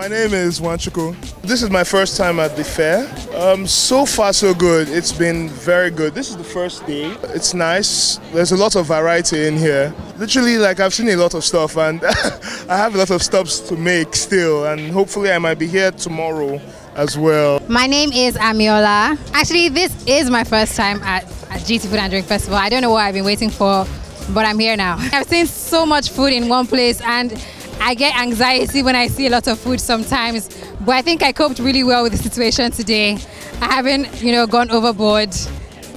My name is Wanchuko. This is my first time at the fair. So far so good. It's been very good. This is the first day. It's nice. There's a lot of variety in here. Literally, like, I've seen a lot of stuff and I have a lot of stops to make still, and hopefully I might be here tomorrow as well. My name is Amiola. Actually, this is my first time at GT Food and Drink Festival. I don't know what I've been waiting for, but I'm here now. I've seen so much food in one place and I get anxiety when I see a lot of food sometimes, but I think I coped really well with the situation today. I haven't, gone overboard.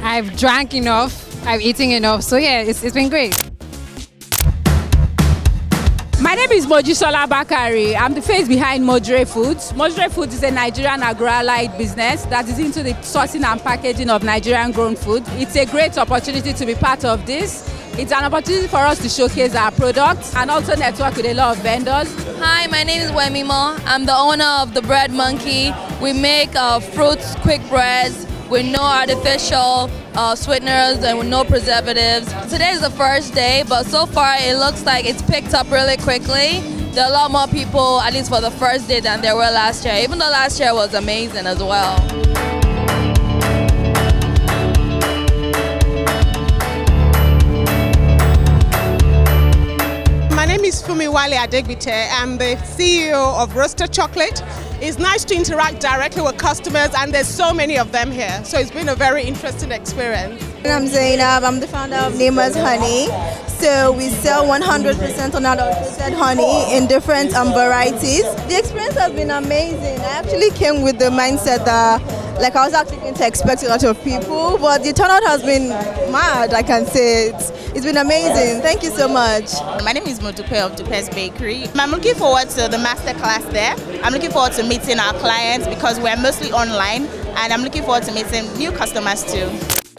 I've drank enough, I've eaten enough, so yeah, it's been great. My name is Mojisola Bakari. I'm the face behind Mojire Foods. Mojire Foods is a Nigerian agro-allied business that is into the sourcing and packaging of Nigerian-grown food. It's a great opportunity to be part of this. It's an opportunity for us to showcase our products and also network with a lot of vendors. Hi, my name is Wemimo. I'm the owner of The Bread Monkey. We make fruits, quick breads with no artificial sweeteners and with no preservatives. Today is the first day, but so far it looks like it's picked up really quickly. There are a lot more people, at least for the first day, than there were last year, even though last year was amazing as well. My name is Wale Adigwe. I'm the CEO of Roasted Chocolate. It's nice to interact directly with customers, and there's so many of them here. So it's been a very interesting experience. I'm Zainab. I'm the founder of Nemo's Honey. So we sell 100% unadulterated honey in different varieties. The experience has been amazing. I actually came with the mindset that I was actually going to expect a lot of people, but the turnout has been mad, I can say. It's been amazing. Thank you so much. My name is Motupe of Dupes Bakery. I'm looking forward to the masterclass there. I'm looking forward to meeting our clients because we're mostly online, and I'm looking forward to meeting new customers too.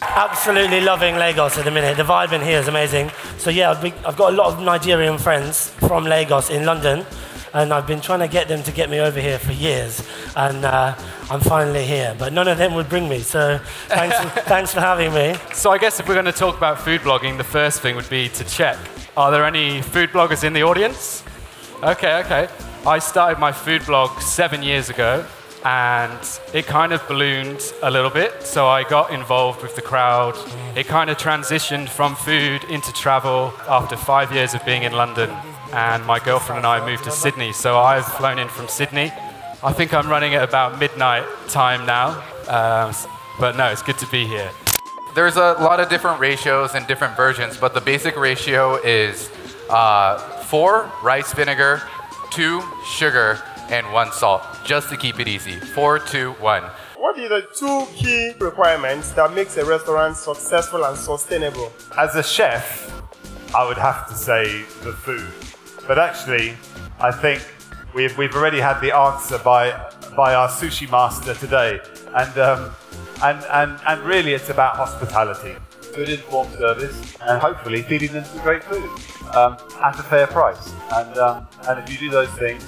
Absolutely loving Lagos at the minute. The vibe in here is amazing. So yeah, I've got a lot of Nigerian friends from Lagos in London, and I've been trying to get them to get me over here for years, and I'm finally here, but none of them would bring me, so thanks, thanks for having me. So I guess if we're going to talk about food blogging, the first thing would be to check, are there any food bloggers in the audience? Okay, okay. I started my food blog 7 years ago, and it kind of ballooned a little bit, so I got involved with the crowd. It kind of transitioned from food into travel after 5 years of being in London, and my girlfriend and I moved to Sydney, so I've flown in from Sydney. I think I'm running at about midnight time now, but no, it's good to be here. There's a lot of different ratios and different versions, but the basic ratio is 4 rice vinegar, 2 sugar, and 1 salt, just to keep it easy. 4, 2, 1. What are the 2 key requirements that makes a restaurant successful and sustainable? As a chef, I would have to say the food. But actually, I think we've already had the answer by our sushi master today. And really, it's about hospitality. Good informed service, and hopefully feeding them some great food at a fair price. And if you do those things,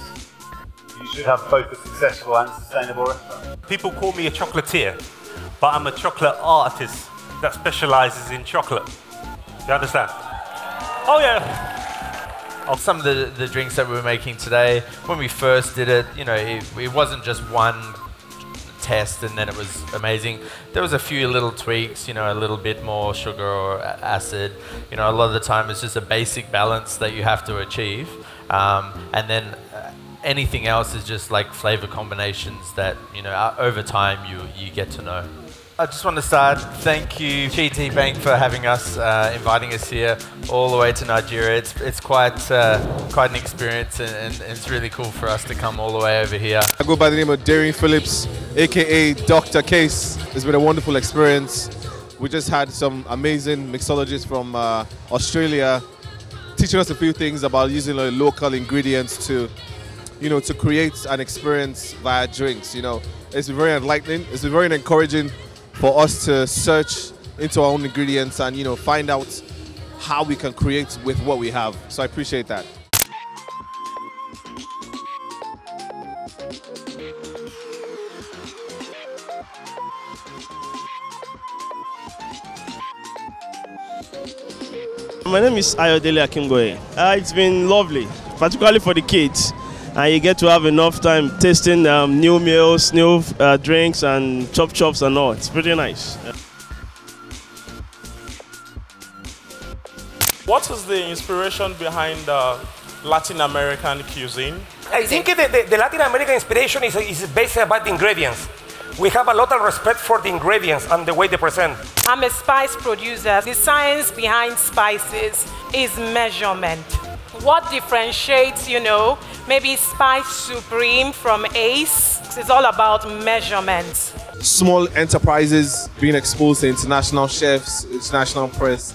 you should have both a successful and sustainable restaurant. People call me a chocolatier, but I'm a chocolate artist that specializes in chocolate. Do you understand? Oh yeah! Of some of the drinks that we were making today, when we first did it, it wasn't just one test and then it was amazing. There was a few little tweaks, a little bit more sugar or acid. A lot of the time it's just a basic balance that you have to achieve. And then anything else is just like flavor combinations that, over time you get to know. I just want to start, thank you GT Bank for having us, inviting us here all the way to Nigeria. It's quite an experience, and it's really cool for us to come all the way over here. I go by the name of Darien Phillips, aka Dr. Case. It's been a wonderful experience. We just had some amazing mixologists from Australia teaching us a few things about using local ingredients to create an experience via drinks. It's been very enlightening. It's been very encouraging for us to search into our own ingredients and, find out how we can create with what we have. So I appreciate that. My name is Ayodele Akimgoe. It's been lovely, particularly for the kids. and you get to have enough time tasting new meals, new drinks and chops and all. It's pretty nice. What is the inspiration behind Latin American cuisine? I think the Latin American inspiration is based about the ingredients. We have a lot of respect for the ingredients and the way they present. I'm a spice producer. The science behind spices is measurement. What differentiates, you know, maybe Spice Supreme from Ace? It's all about measurement. Small enterprises being exposed to international chefs, international press,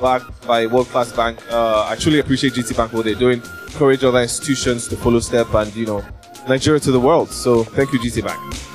backed by world-class bank. I truly appreciate GT Bank, what they're doing. Encourage other institutions to follow step and, you know, Nigeria to the world. So thank you, GT Bank.